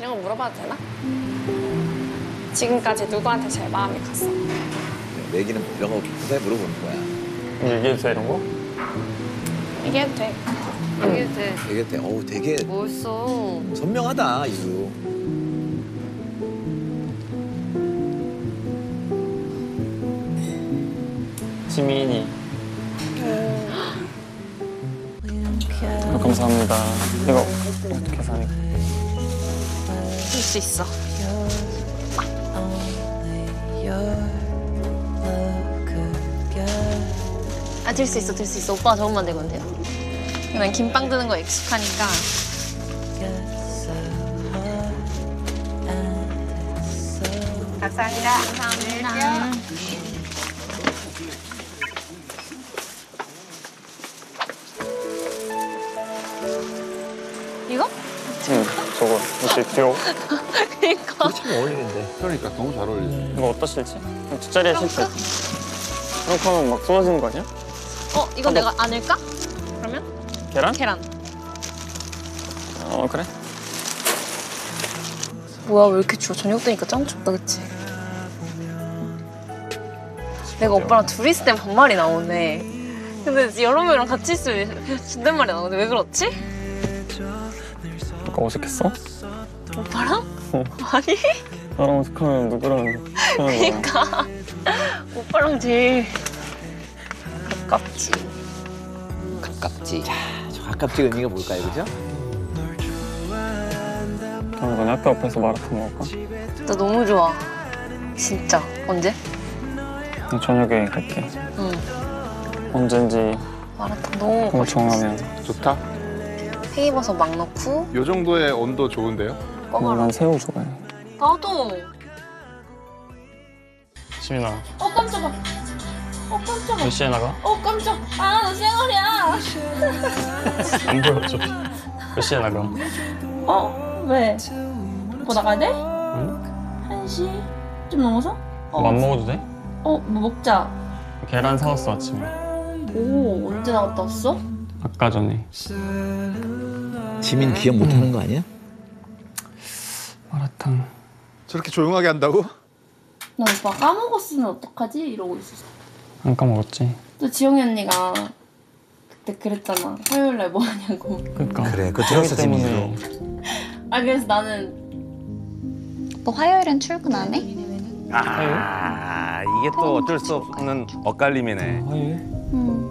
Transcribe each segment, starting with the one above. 이런 거 물어봐도 되나? 지금까지 누구한테 제일 마음이 갔어? 내기는 이런 거 그새 물어보는 거야. 얘기해도 돼, 이런 거? 얘기해도 돼. 얘기해도 돼. 얘기해도 돼. 어우, 되게 멋있어. 선명하다, 이수. 지민이. 아, 감사합니다. 이거 어떻게 사니? 쓸 수 있어. 아, 들 수 있어, 들 수 있어. 오빠가 저것만 되면 돼요. 난 김빵 드는 거 익숙하니까. 감사합니다. 감사합니다. 이거? 응, 저거. 이렇게 귀여워. 이거. 참 어울리는데. 그러니까 너무 잘 어울리네. 이거 어디다 실지? 뒷자리에 실지. 그렇게 하면 막 쏟아지는 거 아니야? 어, 이거 내가 안을까? 그러면? 계란? 계란. 어, 그래. 뭐야, 왜 이렇게 추워? 저녁 되니까 짱 춥다, 그치? 내가 오빠랑 둘이 있을 땐 반말이 나오네. 근데 여러 명이랑 같이 있으면 존댓말이 나오는데 왜 그렇지? 아까 어색했어? 오빠랑? 어. 아니? 나랑 어색하면 누구랑? 그니까. 오빠랑 제일 가깝지. 가깝지. 자, 저 가깝지 의미가 뭘까요, 그죠? 그럼 너네 학교 앞에서 마라탕 먹을까? 나 너무 좋아. 진짜. 언제? 나 저녁에 갈게. 응. 언젠지. 마라탕 너무 맛있어. 정하면 좋다. 페이버섯 막 넣고. 요 정도의 온도 좋은데요? 난 새우 좋아해. 나도. 지민아. 어, 깜짝아. 어, 깜짝아. 몇 시에 나가? 어, 깜짝. 아, 나 생얼이야. 안 보여줘. 몇 시에 나가? 어, 왜? 뭐 나가야 돼? 응? 1시? 좀 넘어서? 어, 뭐 안 먹어도 돼? 어, 뭐 먹자. 계란 사왔어, 아침에. 오, 언제 나갔다 왔어? 아까 전에. 지민 기억 못하는 거 아니야? 마라탕. 저렇게 조용하게 한다고? 나 오빠 까먹었으면 어떡하지? 이러고 있었어. 안 까먹었지. 또 지영이 언니가 그때 그랬잖아. 화요일에 뭐 하냐고. 그러니까. 그래, 그거 들었어, 지민이. 아, 그래서 나는. 너 화요일엔 출근 안 해? 아, 이게 또 어쩔 수 없는 엇갈림이네. 화요일? 응.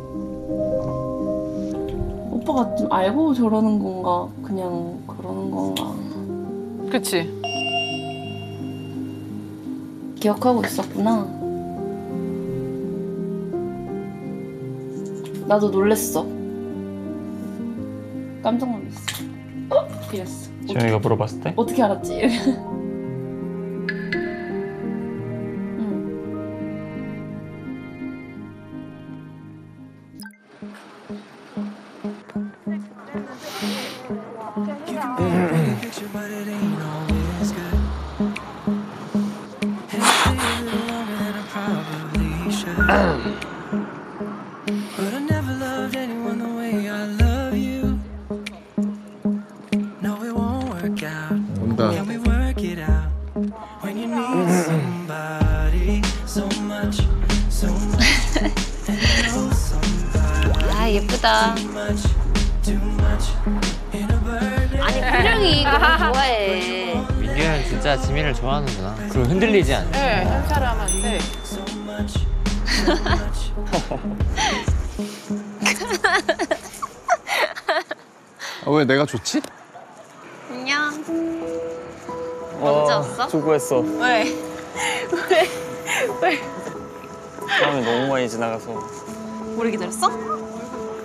오빠가 좀 알고 저러는 건가? 그냥 그러는 건가? 그치. 기억하고 있었구나. 나도 놀랬어. 깜짝 놀랐어. 어? 이랬어. 지영이가 물어봤을 때? 어떻게 알았지? 아, 예쁘다. 아니, 표정이 너무 좋아해. 민규는 진짜 지민을 좋아하는구나. 그리고 흔들리지 않네. 네, 한 사람한테. 아, 왜 내가 좋지? 안녕. 언제 왔어? 수고했어. 왜? 왜? 왜? 사람이 너무 많이 지나가서. 오래 기다렸어?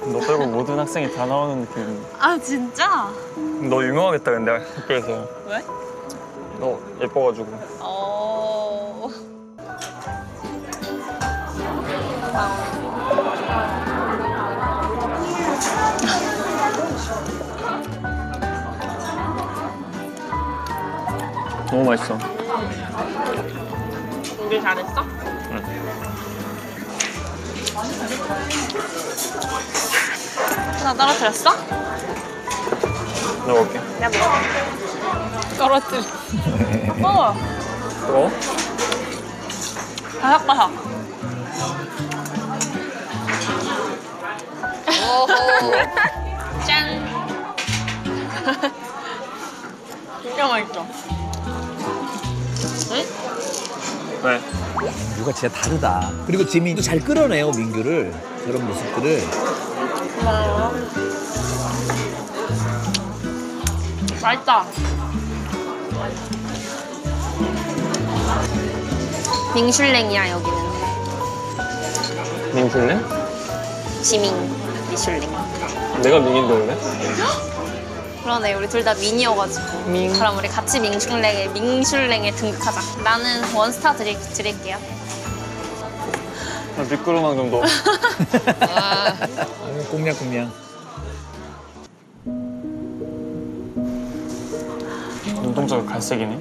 너 빼고 모든 학생이 다 나오는 느낌인데. 아, 진짜? 너 유명하겠다, 근데 학교에서. 왜? 너 예뻐가지고. 어. 너무 맛있어. 준비 잘했어? 응. 하나 떨어뜨렸어? 내가 먹을게. 내가 먹을게. 떨어뜨려. 먹어. 뭐? 바삭바삭. 오호. 짠. 진짜 맛있어. 응? 왜? 민규가 진짜 다르다. 그리고 지민도 잘 끌어내요, 민규를. 그런 모습들을. 고마워요. 맛있다. 밍슐랭이야 여기는. 밍슐랭? 지민 밍슐랭. 내가 민인데 원래? 그러네, 우리 둘 다 민이어가지고. 민. 그럼 우리 같이 밍슐랭에 등극하자. 나는 원스타 드릴게요. 미끄러만 좀 더. 꽁냥꽁냥. 운동장 갈색이네.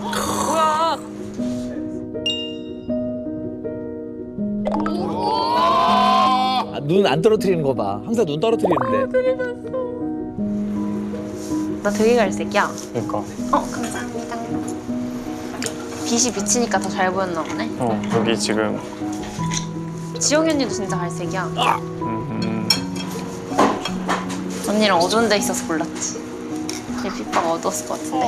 우와. 아, 눈 안 떨어뜨리는 거 봐. 항상 눈 떨어뜨리는데. 나 되게 갈색이야. 그러니까. 감사합니다. 빛이 비치니까 더 잘 보였나 보네. 여기 지금. 지영 언니도 진짜 갈색이야. 아! 언니랑 어두운데 있어서 몰랐지. 빗바가 얻었을 것 같은데.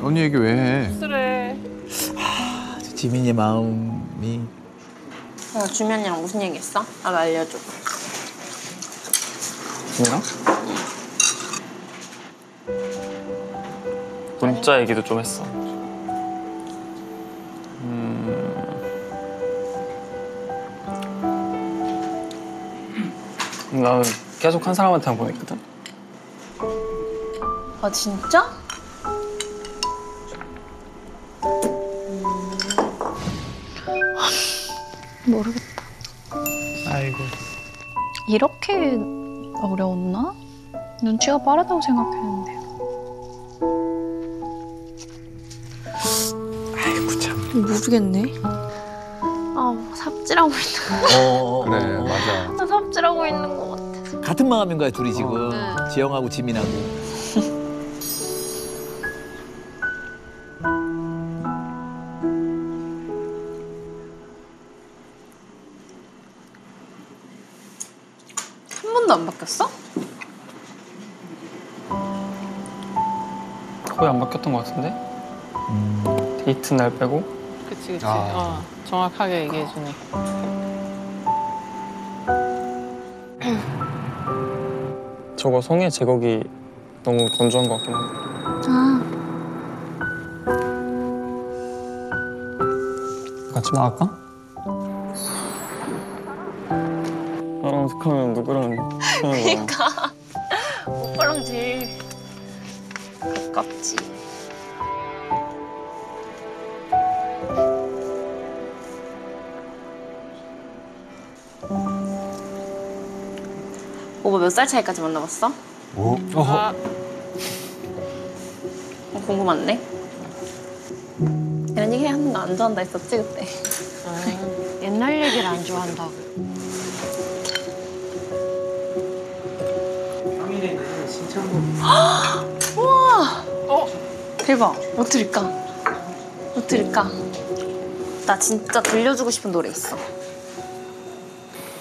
언니 얘기 왜 해? 그래. 하, 지민이 마음이. 주민이랑 무슨 얘기 했어? 알려줘. 뭐야? 문자 얘기도 좀 했어. 나는 계속 한 사람한테만 보냈거든. 아, 진짜? 모르겠다. 아이고. 이렇게 어려웠나? 눈치가 빠르다고 생각했는데. 아이고 참. 모르겠네. 삽질하고 있는 거. 그래, 맞아. 나 삽질하고 있는 거 같아. 같은 마음인 거야, 둘이 지금. 네. 지영하고 지민하고. 안 바뀌었어? 거의 안 바뀌었던 것 같은데? 데이트 날 빼고? 그치, 그치. 아. 정확하게 얘기해주네. 저거 성의 제거기 너무 건조한 것 같긴 한데. 같이 나갈까? 나랑 어떡하면 누구랑 그러니까 오빠랑 제일 가깝지. 오빠 몇 살 차이까지 만나봤어? 오? 아. 궁금한데? 이런 얘기 하는 거 안 좋아한다 했었지 그때? 옛날 얘기를 안 좋아한다고. 우와! 대박! 뭐 들을까? 나 진짜 들려주고 싶은 노래 있어.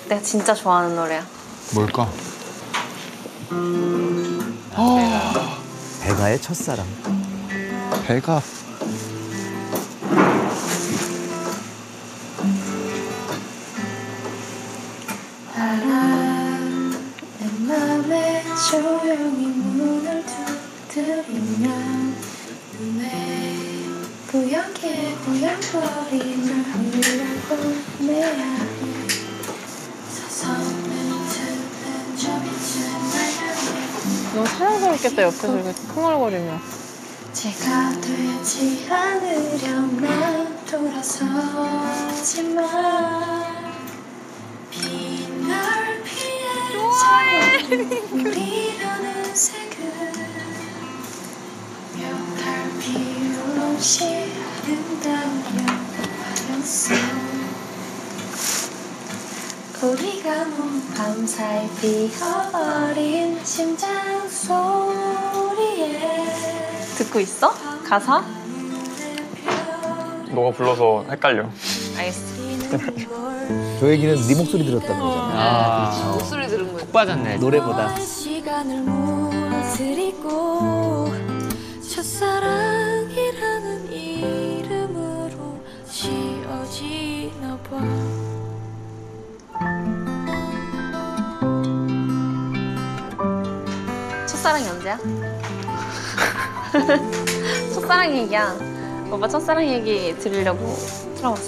내가 진짜 좋아하는 노래야. 뭘까? 배가의 첫사랑. 배가. 조용히 문을 두드리면 눈에 뿌옇게 보양거리는 하늘하고 내 안에 서서는 드는 저 빛을 내려내. 너무 사랑스럽겠다, 옆에서 이렇게 흥얼거리면. 제가 되지 않으려면 돌아서지만 비날 우리라는 색은 별탈 없이 아름다운 영화였어. 우리가 밤사이 비어버린 심장 소리에 듣고 듣고 있어? 가사? 너가 불러서 헷갈려. 알겠어. 저 얘기는 네 목소리 들었다는 거잖아. 아, 목소리 들은 거야. 푹 빠졌네. 노래보다. 첫사랑이 언제야? 첫사랑 얘기야. 오빠 첫사랑 얘기 들으려고 틀어봤어.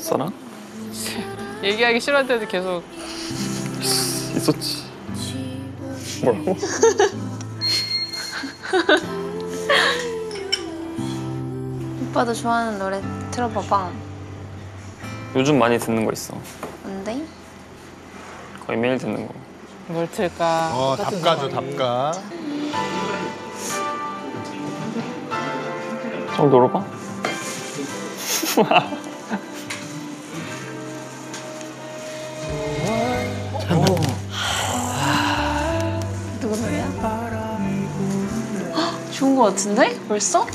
첫사랑? 얘기하기 싫을 때도 계속 있었지. 뭐라고? 오빠도 좋아하는 노래 들어봐봐. 요즘 많이 듣는 거 있어. 뭔데? 거의 매일 듣는 거. 뭘 틀까? 어, 답가죠, 답가. 좀 놀아봐. 누구 노래야? 헉, 좋은 거 같은데? 벌써?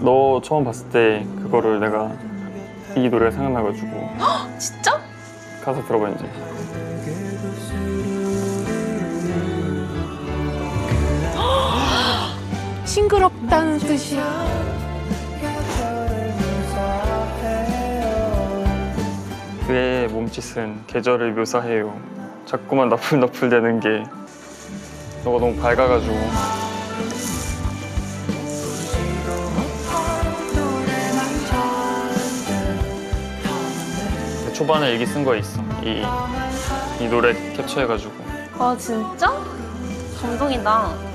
너 처음 봤을 때 그거를 내가 이 노래가 생각나가지고. 헉, 진짜? 가사 들어봐 이제. 싱그럽다는 뜻이야. 그의 몸짓은 계절을 묘사해요. 자꾸만 너풀너풀 되는 게 너가 너무 밝아가지고. 초반에 일기 쓴 거에 있어. 이 노래 캡처해가지고. 아 진짜? 감동이다.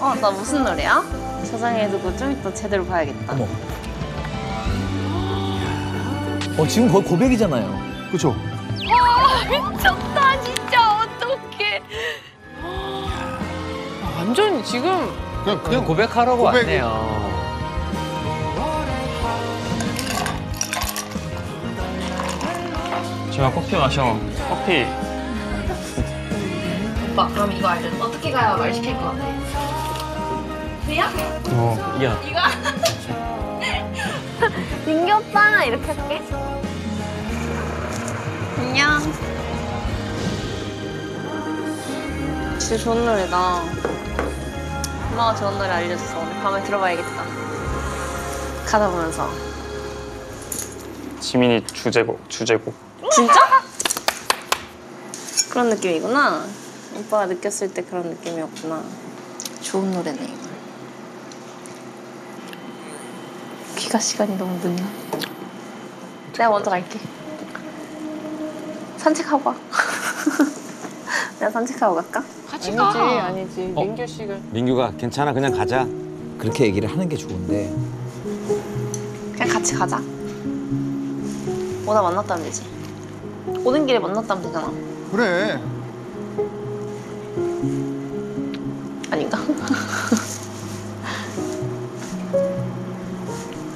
어, 나 무슨 노래야? 저장해 두고 좀 이따 제대로 봐야겠다. 어머. 어, 지금 거의 고백이잖아요. 그쵸? 아, 미쳤다, 진짜. 어떡해. 완전 지금. 그냥 고백하라고 왔네요. 제가 커피 마셔. 커피. 오빠, 그럼 이거 알려. 어떻게 가야 말 시킬 것 같아? 이야? 어, 야. 이거? 민규 오빠 이렇게 할게. 안녕. 진짜 좋은 노래다. 엄마가 좋은 노래 알려줬어. 오늘 밤에 들어봐야겠다. 가다 보면서. 지민이 주제곡. 진짜? 그런 느낌이구나. 오빠가 느꼈을 때 그런 느낌이었구나. 좋은 노래네 이거. 귀가 시간이 너무 늦냐? 내가 먼저 갈게. 산책하고 와. 내가 산책하고 갈까? 같이 가. 아니지. 어? 민규 씨가. 민규가 괜찮아, 그냥 가자. 그렇게 얘기를 하는 게 좋은데. 그냥 같이 가자. 오다 만났다면 되지. 오는 길에 만났다면 되잖아. 그래. 아닌가?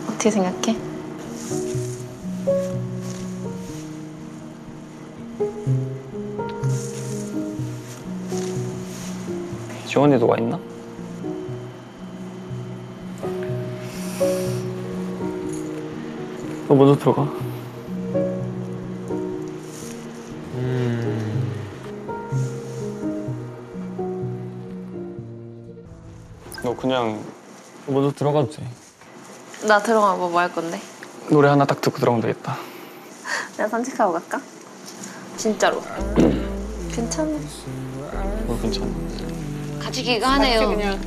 어떻게 생각해? 지원이도 와 있나? 너 먼저 들어가. 너 그냥 먼저 들어가도 돼. 나 들어가면 뭐 할 건데? 노래 하나 딱 듣고 들어가면 되겠다. 내가 산책하고 갈까? 진짜로. 괜찮아. 어, 괜찮아. 같이 기가하네요. 그냥.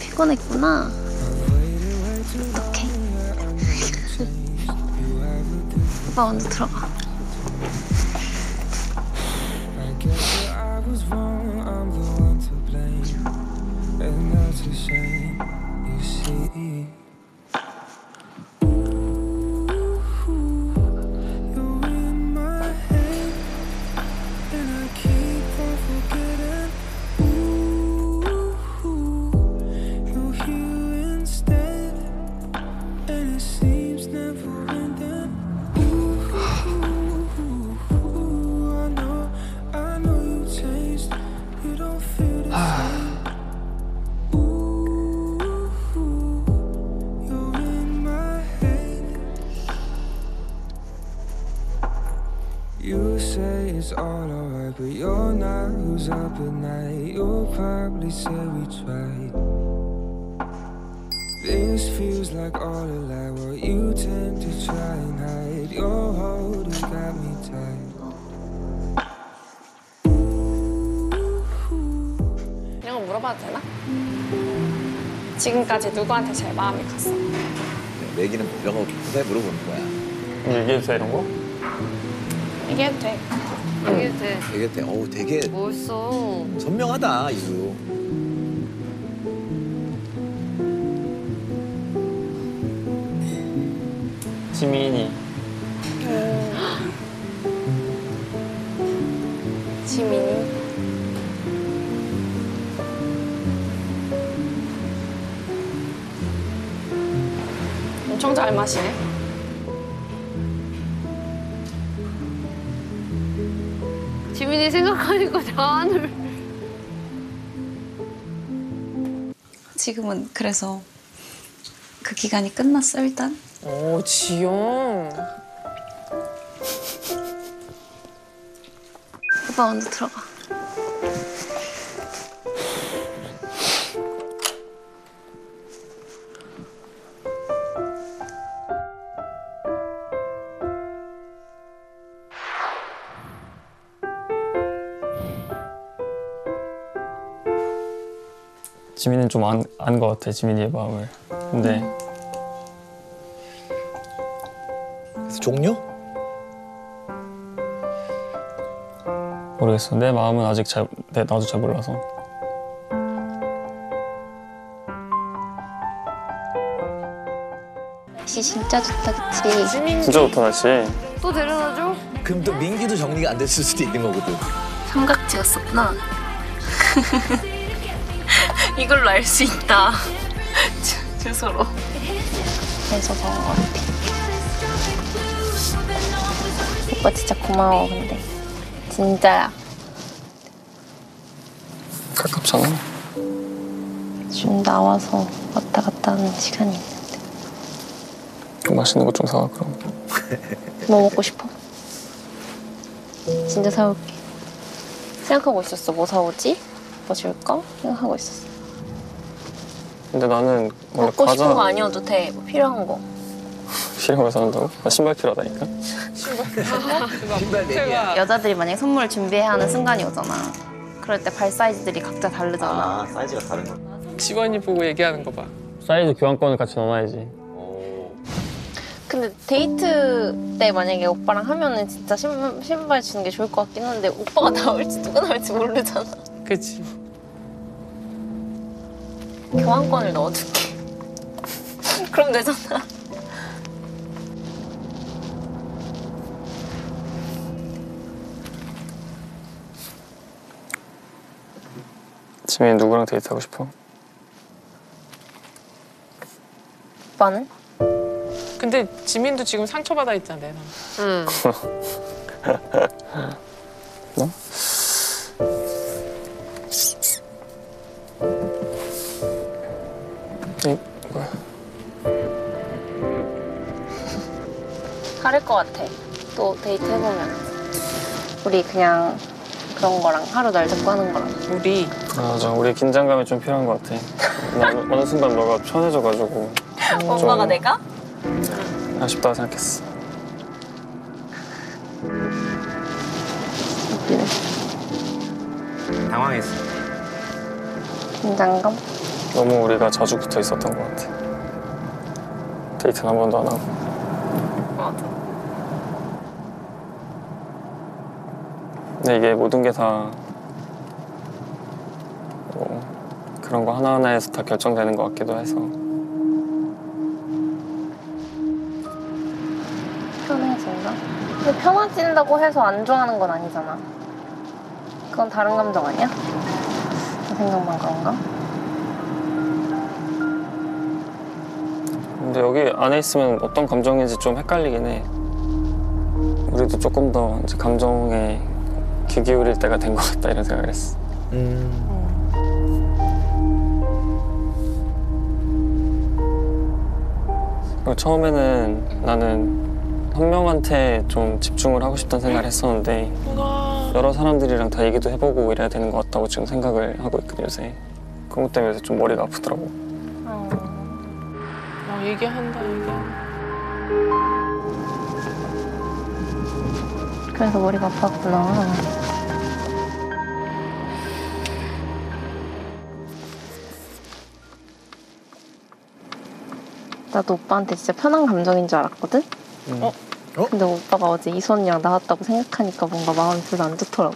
피곤했구나. 어떡해. 오빠 먼저 들어가. It seems never You say it's all alright, but you're not who's up at night. You'll probably say we tried. This feels like all a lie. Well, you tend to try and hide. Your hold has got me tight. 이런 거 물어봐도 되나? 지금까지 누구한테 제일 마음이 갔어? 내기는 이런 거 후자에 물어보는 거야. 얘기해도 돼, 이런 거? 얘기해도 돼. 얘기해도 돼. 얘기해도 돼. 어우, 되게 멋있어. 선명하다, 이수. 지민이. 지민이. 엄청 잘 마시네. 지민이 생각하니까 잔을. 지금은 그래서 그 기간이 끝났어, 일단. 오, 지영. 오빠 먼저 들어가. 지민은 좀 안 것 같아, 지민이의 마음을. 근데 그래서 종료? 모르겠어. 내 마음은 아직 나도 잘 몰라서. 날씨 진짜 좋다, 그치? 진짜 좋다, 날씨. 또 데려다줘? 그럼 또 민기도 정리가 안 됐을 수도 있는 거거든. 삼각지가 썼구나. 이걸로 알 수 있다. 죄송해요. 그래서 그런 것 같아. 오빠 진짜 고마워, 근데. 진짜야. 가깝잖아. 지금 나와서 왔다 갔다 하는 시간이 있는데. 좀 맛있는 것 좀 사와, 그럼. 뭐 먹고 싶어? 진짜 사올게. 생각하고 있었어, 뭐 사오지? 뭐 줄까? 생각하고 있었어. 근데 나는 원래 먹고 과자... 싶은 거 아니어도 돼. 뭐 필요한 거. 필요한 거 사온다고? 나 신발 필요하다니까? 신발 4개야. 여자들이 만약에 선물을 준비해야 하는 순간이 오잖아. 그럴 때 발 사이즈들이 각자 다르잖아. 아, 사이즈가 다른 거. 직원이 보고 얘기하는 거 봐. 사이즈 교환권을 같이 넣어놔야지. 오. 근데 데이트 때 만약에 오빠랑 하면은 진짜 신발 주는 게 좋을 것 같긴 한데 오빠가 나올지 누가 나올지 모르잖아. 그치. 교환권을 넣어둘게. 그럼 되잖아. 지민이 누구랑 데이트하고 싶어? 오빠는? 근데 지민도 지금 상처받아 있잖아. 응. 너? 다를 것 같아. 또 데이트 해보면 우리 그냥 그런 거랑 하루 날 잡고 하는 거랑 우리 맞아. 우리 긴장감이 좀 필요한 것 같아. 어느 순간 너가 편해져가지고 엄마가 내가? 아쉽다고 생각했어. 웃기네. 당황했어. 긴장감? 너무 우리가 자주 붙어 있었던 것 같아. 데이트는 한 번도 안 하고. 맞아. 근데 이게 모든 게 다 그런 거 하나하나에서 다 결정되는 것 같기도 해서. 편해진다? 근데 편해진다고 해서 안 좋아하는 건 아니잖아. 그건 다른 감정 아니야? 내 생각만 그런가? 근데 여기 안에 있으면 어떤 감정인지 좀 헷갈리긴 해. 우리도 조금 더 이제 감정에 귀 기울일 때가 된 것 같다 이런 생각을 했어. 처음에는 나는 한 명한테 좀 집중을 하고 싶다는 생각을 했었는데 여러 사람들이랑 다 얘기도 해보고 이래야 되는 것 같다고 지금 생각을 하고 있거든요, 요새. 그런 것 때문에 요새 좀 머리가 아프더라고. 얘기한다, 그래서 머리가 아팠구나. 나도 오빠한테 진짜 편한 감정인 줄 알았거든? 근데 오빠가 어제 이수 언니랑 나왔다고 생각하니까 뭔가 마음이 별로 안 좋더라고.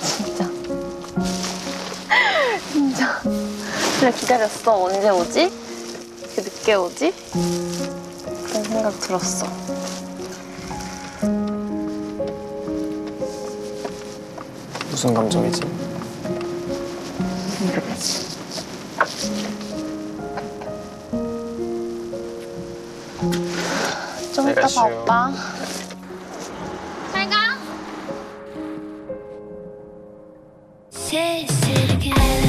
진짜. 진짜. 그래, 기다렸어. 언제 오지? 이렇게 늦게 오지? 그런 생각 들었어. 무슨 감정이지? 모르겠지. 좀 이따 봐, 오빠. 잘 가.